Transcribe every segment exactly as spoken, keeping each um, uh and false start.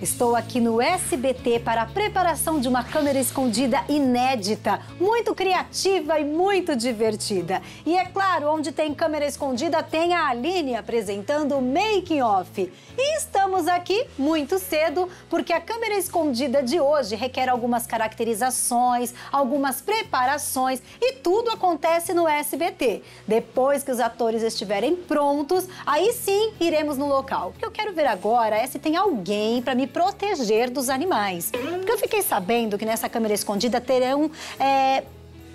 Estou aqui no S B T para a preparação de uma câmera escondida inédita, muito criativa e muito divertida. E é claro, onde tem câmera escondida tem a Aline apresentando o Making Off. E estamos aqui muito cedo porque a câmera escondida de hoje requer algumas caracterizações, algumas preparações e tudo acontece no S B T. Depois que os atores estiverem prontos, aí sim iremos no local. O que eu quero ver agora é se tem alguém para me proteger dos animais. Porque eu fiquei sabendo que nessa câmera escondida terão é,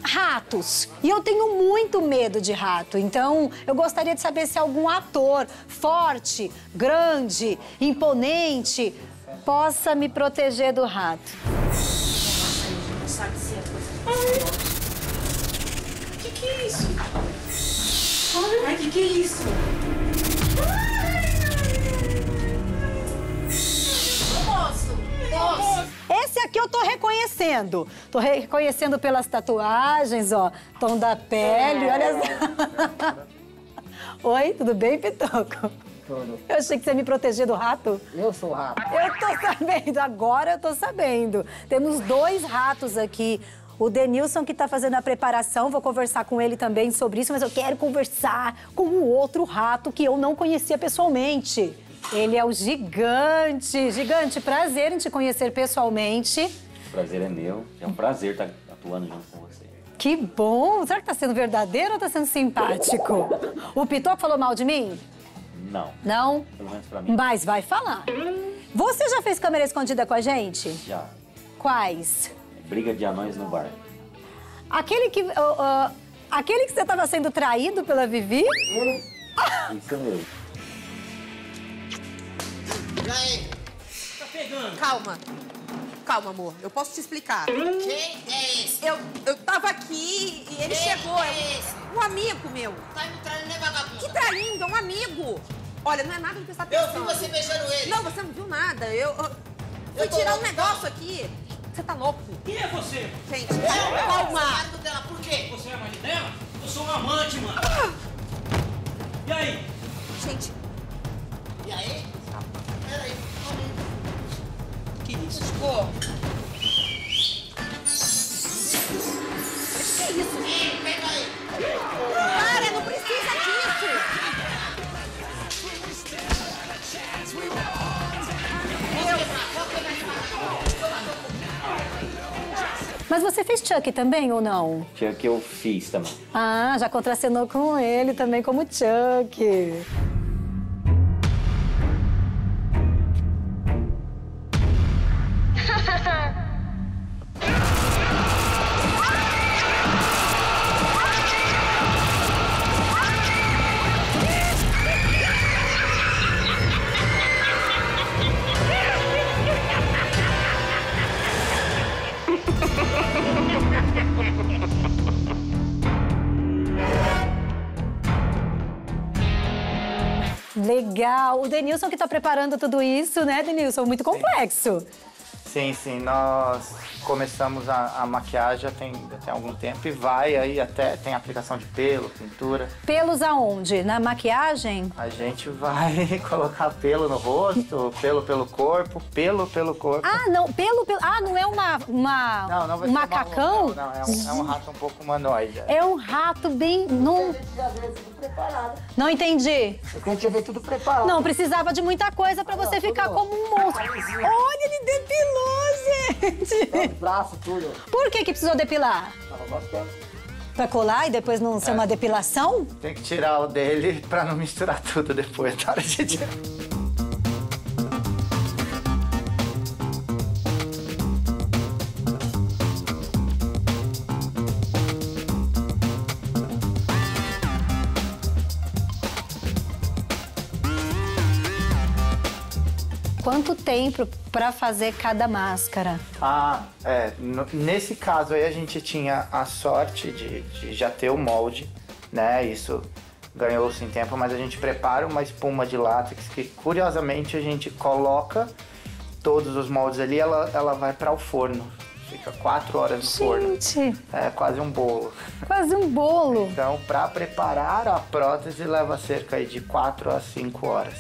ratos. E eu tenho muito medo de rato. Então, eu gostaria de saber se algum ator forte, grande, imponente, possa me proteger do rato. Ai, que que é isso? Ai, que que é isso? Esse aqui eu tô reconhecendo. Tô reconhecendo pelas tatuagens, ó. Tom da pele, olha só. Oi, tudo bem, Pitoco? Tudo. Eu achei que você me protegia do rato. Eu sou o rato. Eu tô sabendo, agora eu tô sabendo. Temos dois ratos aqui. O Denilson, que tá fazendo a preparação, vou conversar com ele também sobre isso, mas eu quero conversar com o outro rato que eu não conhecia pessoalmente. Ele é o Gigante. Gigante, prazer em te conhecer pessoalmente. Prazer é meu. É um prazer estar atuando junto com você. Que bom. Será que tá sendo verdadeiro ou tá sendo simpático? O Pitoco falou mal de mim? Não. Não? Pelo menos pra mim. Mas vai falar. Você já fez câmera escondida com a gente? Já. Quais? Briga de anões no bar. Aquele que... Uh, uh, aquele que você tava sendo traído pela Vivi? Isso mesmo. Tá pegando. Calma. Calma, amor. Eu posso te explicar. Quem é esse? Eu, eu tava aqui e ele Quem chegou. É esse? Um amigo meu. Tá me traindo, né, vagabundo? Que traindo? É um amigo. Olha, não é nada do que você tá pensando. Eu vi você beijando ele. Não, você não viu nada. Eu, eu... fui eu tirar um negócio calma. aqui. Você tá louco? Quem é você? Gente, eu calma. Eu dela. Por quê? Você é a mãe dela? Eu sou um amante, mano. Ah. E aí? Gente. E aí? Peraí, que isso? Pô. Que isso? Ei, pega aí. Para, não precisa disso. Mas você fez Chucky também ou não? Chucky eu fiz também. Ah, já contracenou com ele também como Chucky. Legal. O Denilson que tá preparando tudo isso, né, Denilson? Muito complexo. Sim, sim. sim. Nós começamos a, a maquiagem já tem, já tem algum tempo e vai aí até... Tem aplicação de pelo, pintura. Pelos aonde? Na maquiagem? A gente vai colocar pelo no rosto, pelo pelo corpo, pelo pelo corpo. Ah, não. Pelo pelo... Ah, não é uma... uma não, não vai um macacão? Uma, não, não. É um, é um rato um pouco humanoide. É um rato bem... Num... Preparado. Não entendi. Eu queria ver tudo preparado. Não, precisava de muita coisa pra ah, você não, ficar não. como um monstro. Olha, ele depilou, gente! Os braços, tudo. Por que que precisou depilar? Tava gostando. Pra colar e depois não é. ser uma depilação? Tem que tirar o dele pra não misturar tudo depois, tá? Gente... Quanto tempo para fazer cada máscara? Ah, é, no, nesse caso aí a gente tinha a sorte de, de já ter o molde, né? Isso ganhou-se em tempo, mas a gente prepara uma espuma de látex que, curiosamente, a gente coloca todos os moldes ali, ela, ela vai para o forno. Fica quatro horas no forno. Gente! É quase um bolo. Quase um bolo! Então, para preparar a prótese, leva cerca aí de quatro a cinco horas.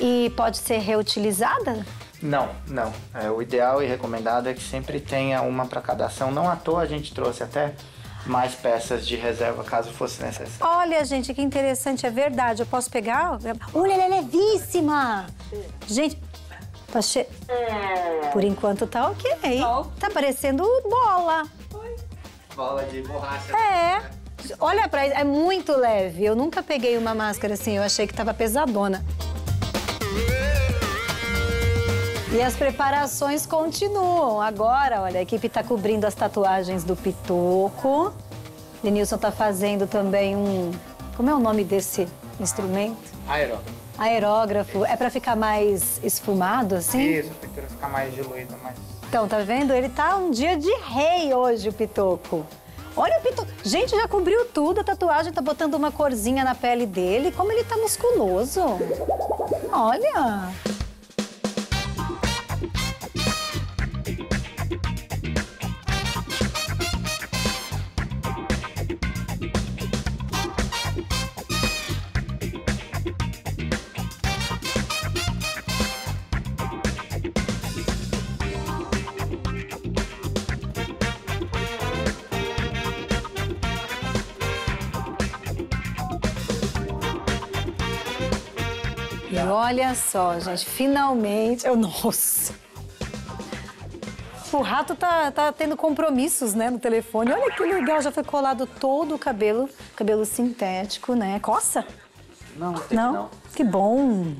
E pode ser reutilizada? Não, não. É, o ideal e recomendado é que sempre tenha uma para cada ação. Não à toa a gente trouxe até mais peças de reserva, caso fosse necessário. Olha, gente, que interessante. É verdade. Eu posso pegar? Olha, ela é levíssima. Gente, tá che... Por enquanto tá ok. Tá parecendo bola. Bola de borracha. É. Olha pra isso. É muito leve. Eu nunca peguei uma máscara assim. Eu achei que tava pesadona. E as preparações continuam. Agora, olha, a equipe tá cobrindo as tatuagens do Pitoco. Denilson tá fazendo também um... Como é o nome desse instrumento? Aerógrafo. Aerógrafo. É pra ficar mais esfumado, assim? Isso, a pintura fica mais diluída, mais... Então, tá vendo? Ele tá um dia de rei hoje, o Pitoco. Olha o Pitoco. Gente, já cobriu tudo. A tatuagem tá botando uma corzinha na pele dele. Como ele tá musculoso. Olha... Olha só, gente, finalmente... Eu, nossa! O rato tá, tá tendo compromissos, né, no telefone. Olha que legal, já foi colado todo o cabelo, cabelo sintético, né? Coça? Não, não. Não? não. Que bom!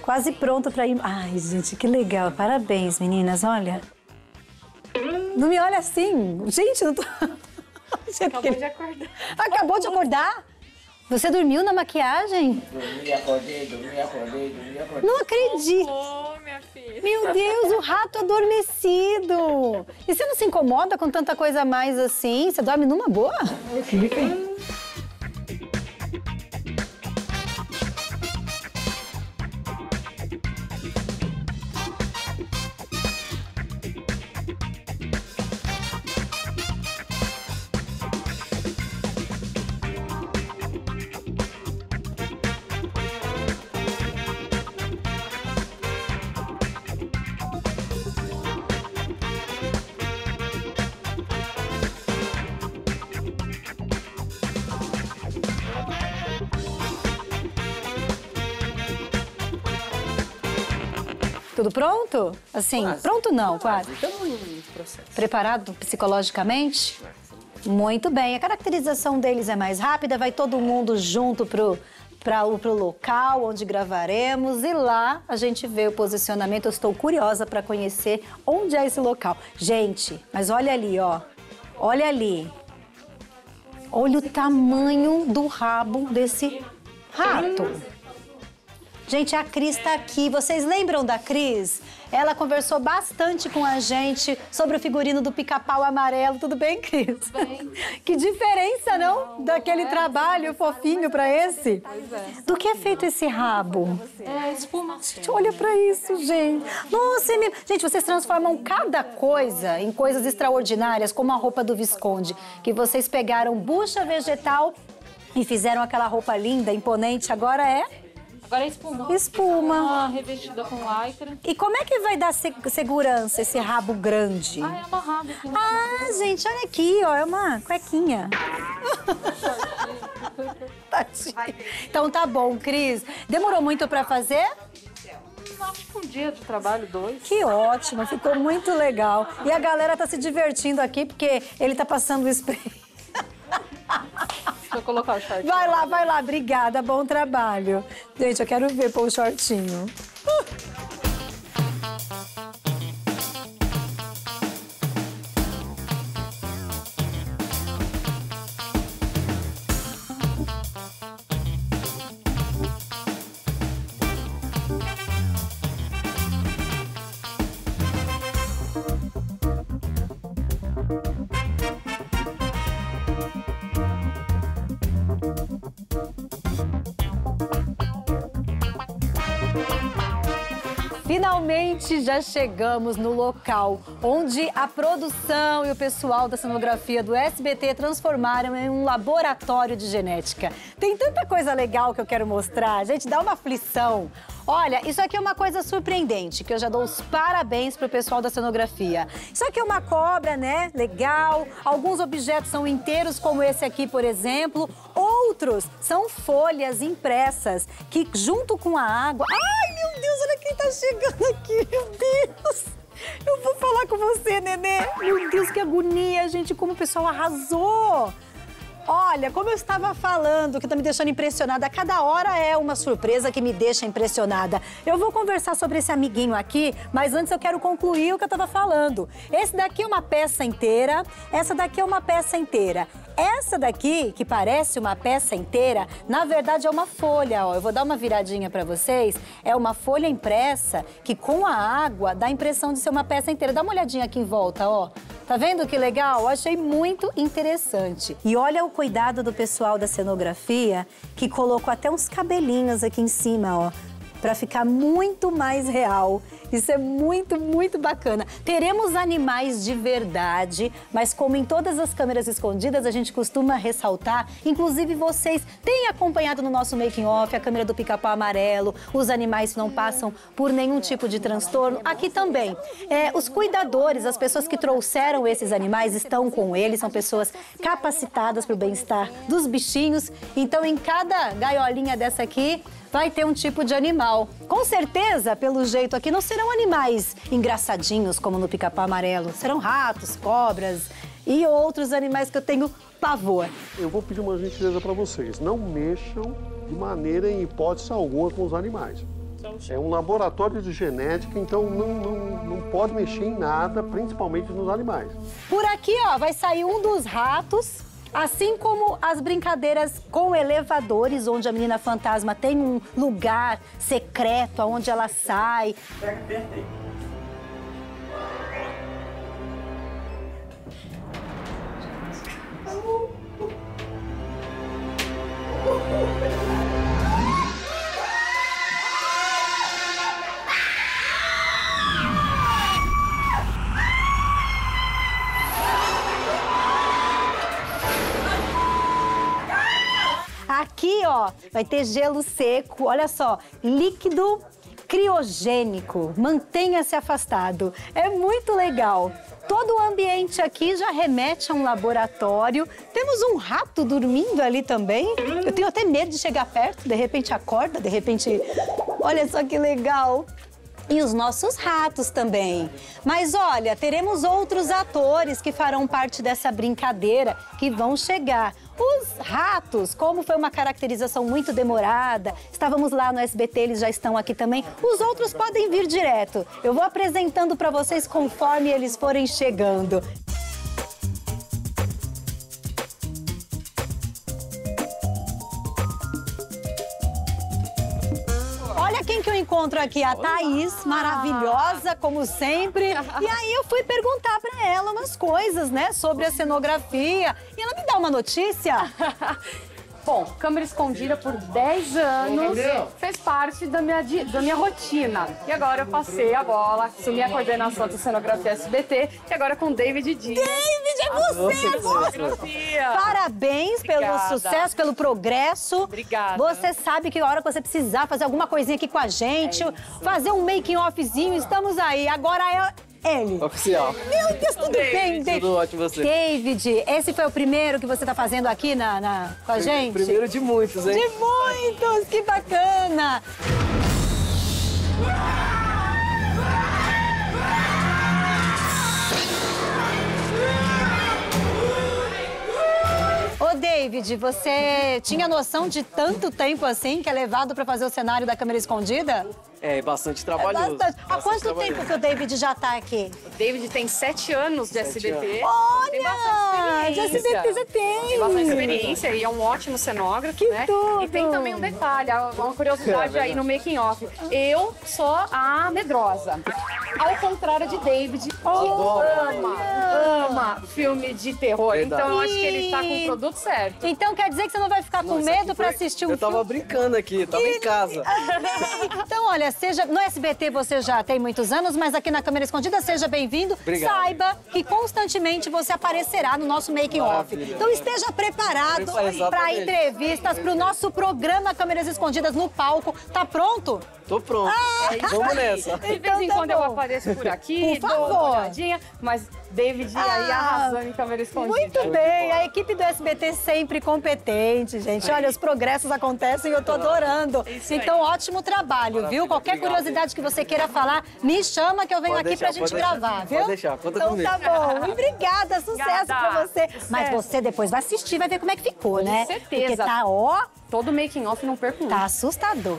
Quase pronto pra ir... Ai, gente, que legal. Parabéns, meninas, olha. Não me olha assim. Gente, não tô... Acabou de acordar. Acabou de acordar? Você dormiu na maquiagem? Dormi, acordei, dormi, acordei, dormi, acordei. Não acredito. Oh, minha filha. Meu Deus, o rato adormecido. E você não se incomoda com tanta coisa a mais assim? Você dorme numa boa? Fiquem. Tudo pronto? Assim, quase. Pronto não, quase. quase. Então, um processo. Preparado psicologicamente? Muito bem. A caracterização deles é mais rápida, vai todo mundo junto pro, pra, pro local onde gravaremos e lá a gente vê o posicionamento. Eu estou curiosa para conhecer onde é esse local. Gente, mas olha ali, ó. Olha ali. Olha o tamanho do rabo desse rato. Gente, a Cris tá aqui. Vocês lembram da Cris? Ela conversou bastante com a gente sobre o figurino do Pica-Pau Amarelo. Tudo bem, Cris? Tudo bem. Que diferença, não? não Daquele não é, trabalho fofinho pra esse? Do que é feito esse rabo? É espuma. Olha pra isso, gente. Nossa, meu... Gente, vocês transformam cada coisa em coisas extraordinárias, como a roupa do Visconde, que vocês pegaram bucha vegetal e fizeram aquela roupa linda, imponente. Agora é... Agora é espuma. Espuma. Uma revestida com lycra. E como é que vai dar se segurança esse rabo grande? Ah, é amarrado. Ah, gente, olha aqui, ó. É uma cuequinha. Tadinha. Então tá bom, Cris. Demorou muito pra fazer? Acho que um dia de trabalho, dois. Que ótimo, ficou muito legal. E a galera tá se divertindo aqui porque ele tá passando o spray. Deixa eu colocar o shortinho. Vai lá, vai lá. Obrigada, bom trabalho. Gente, eu quero ver pôr o shortinho. Bye. Finalmente já chegamos no local onde a produção e o pessoal da cenografia do S B T transformaram em um laboratório de genética. Tem tanta coisa legal que eu quero mostrar, gente, dá uma aflição. Olha, isso aqui é uma coisa surpreendente, que eu já dou os parabéns pro pessoal da cenografia. Isso aqui é uma cobra, né? Legal. Alguns objetos são inteiros, como esse aqui, por exemplo. Outros são folhas impressas, que junto com a água... Ai, meu Deus, olha quem tá chegando aqui, meu Deus! Eu vou falar com você, nenê. Meu Deus, que agonia, gente, como o pessoal arrasou! Olha, como eu estava falando, que tá me deixando impressionada, cada hora é uma surpresa que me deixa impressionada. Eu vou conversar sobre esse amiguinho aqui, mas antes eu quero concluir o que eu estava falando. Esse daqui é uma peça inteira, essa daqui é uma peça inteira. Essa daqui, que parece uma peça inteira, na verdade é uma folha, ó. Eu vou dar uma viradinha pra vocês. É uma folha impressa que com a água dá a impressão de ser uma peça inteira. Dá uma olhadinha aqui em volta, ó. Tá vendo que legal? Eu achei muito interessante. E olha o cuidado do pessoal da cenografia, que colocou até uns cabelinhos aqui em cima, ó, pra ficar muito mais real. Isso é muito, muito bacana. Teremos animais de verdade, mas como em todas as câmeras escondidas, a gente costuma ressaltar, inclusive vocês têm acompanhado no nosso making-off, a câmera do Pica-Pau Amarelo, os animais que não passam por nenhum tipo de transtorno. Aqui também, é, os cuidadores, as pessoas que trouxeram esses animais, estão com eles, são pessoas capacitadas para o bem-estar dos bichinhos. Então, em cada gaiolinha dessa aqui, vai ter um tipo de animal. Com certeza, pelo jeito aqui, não serão animais engraçadinhos, como no Pica-Pau Amarelo. Serão ratos, cobras e outros animais que eu tenho pavor. Eu vou pedir uma gentileza para vocês. Não mexam de maneira, em hipótese alguma, com os animais. É um laboratório de genética, então não, não, não pode mexer em nada, principalmente nos animais. Por aqui, ó, vai sair um dos ratos... Assim como as brincadeiras com elevadores, onde a menina fantasma tem um lugar secreto aonde ela sai. Aqui, ó, vai ter gelo seco, olha só, líquido criogênico, mantenha-se afastado. É muito legal. Todo o ambiente aqui já remete a um laboratório. Temos um rato dormindo ali também. Eu tenho até medo de chegar perto, de repente acorda, de repente... Olha só que legal. E os nossos ratos também. Mas olha, teremos outros atores que farão parte dessa brincadeira, que vão chegar. Os ratos, como foi uma caracterização muito demorada, estávamos lá no S B T, eles já estão aqui também. Os outros podem vir direto. Eu vou apresentando para vocês conforme eles forem chegando. Quem que eu encontro aqui? A Thaís, maravilhosa, como sempre. E aí eu fui perguntar pra ela umas coisas, né, sobre a cenografia. E ela me dá uma notícia. Bom, câmera escondida por dez anos, fez parte da minha, da minha rotina. E agora eu passei a bola, assumi a coordenação da cenografia S B T, e agora com o David Dias. David, é você agora! Parabéns Obrigada. Pelo sucesso, pelo progresso. Obrigada. Você sabe que a hora que você precisar fazer alguma coisinha aqui com a gente, é fazer um making-offzinho, estamos aí. Agora é... Ele. Oficial. Meu Deus, tudo David. Bem, David? Tudo ótimo, você. David, esse foi o primeiro que você tá fazendo aqui na, na, com a gente? Primeiro de muitos, hein? De muitos, que bacana! Ô, David, você tinha noção de tanto tempo assim que é levado pra fazer o cenário da câmera escondida? É, bastante trabalhoso. É bastante. Há bastante quanto trabalhoso. Tempo que o David já tá aqui? O David tem sete anos de sete S B T. Anos. Olha! Tem bastante experiência. De S B T já tem. Tem bastante experiência e é um ótimo cenógrafo, que né? Tudo. E tem também um detalhe, uma curiosidade é, aí no making-off. Eu sou a medrosa. Ao contrário de David, que oh, ama, ama filme de terror. Verdade. Então eu acho que ele tá com o produto certo. Então quer dizer que você não vai ficar Nossa, com medo pra foi... assistir um eu filme? Eu tava brincando aqui, tava que... em casa. Então, olha, seja... no S B T você já tem muitos anos, mas aqui na Câmera Escondida, seja bem-vindo. Saiba que constantemente você aparecerá no nosso making-off. Então esteja preparado para entrevistas, para o nosso programa Câmeras Escondidas no palco. Tá pronto? Tô pronto. Ah, aí, vamos nessa. De vez em quando eu apareço por aqui, por favor. Dou uma olhadinha, mas David ah, aí arrasando em Câmera Escondida. Muito bem, a equipe do S B T sempre competente, gente. Olha, os progressos acontecem e eu tô adorando. Então, ótimo trabalho, viu? Qualquer curiosidade que você queira falar, me chama que eu venho aqui pra gente gravar, viu? Pode deixar, conta comigo. Então tá bom, e obrigada, sucesso pra você. Mas você depois vai assistir, vai ver como é que ficou, né? Com certeza. Porque tá, ó... Todo making-off não perco. Tá assustador.